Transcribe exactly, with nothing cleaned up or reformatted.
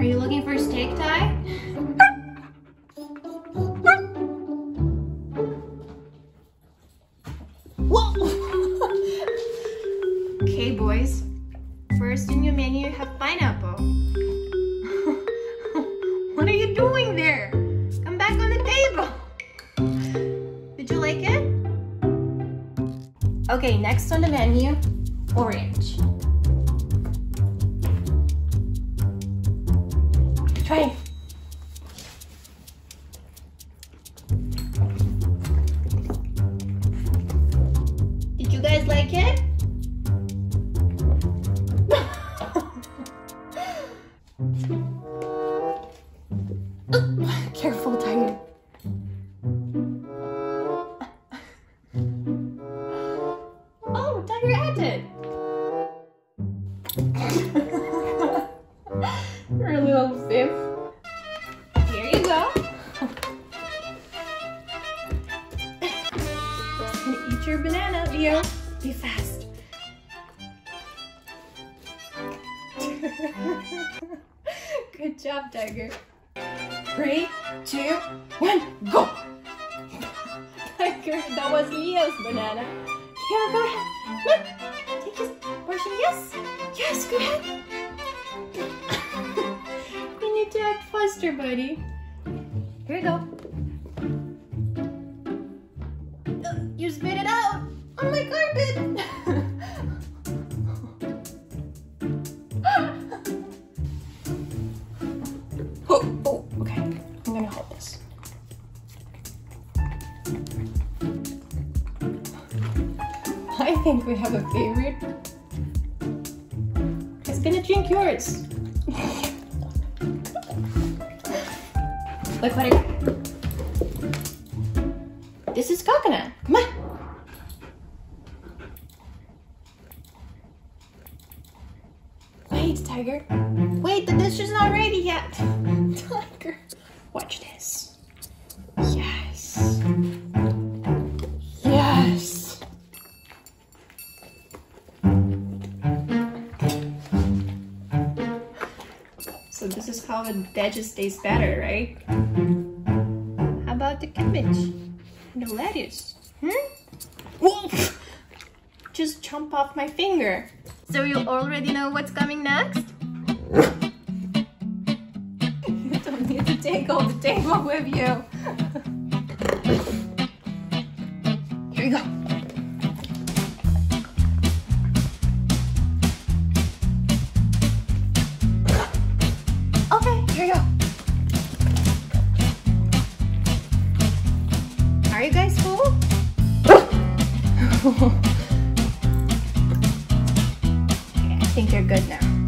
Are you looking for a steak tie? Whoa! Okay, boys. First in your menu, you have pineapple. What are you doing there? Come back on the table. Did you like it? Okay, next on the menu, orange. Try. Did you guys like it? Careful, Tiger. Oh, Tiger added. Her little sis. Here you go. Just gonna eat your banana, Leo. Be fast. Good job, Tiger. Three, two, one, go! Tiger, that was Leo's banana. Here, go ahead. Look, take his portion. Yes, yes, go ahead. You need to act faster, buddy. Here you go. You spit it out on my carpet. I think we have a favorite. He's gonna drink yours. Look what I got. This is coconut. Come on. Wait, Tiger. Wait, the dish is not ready yet. Tiger. Watch this. Yes. Yes. So this is how the veggies taste better, right? How about the cabbage? The lettuce? Hmm? Whoa! Just jump off my finger. So you already know what's coming next? You don't need to take all the table with you. Here we go. Are you guys full? Okay, I think you're good now.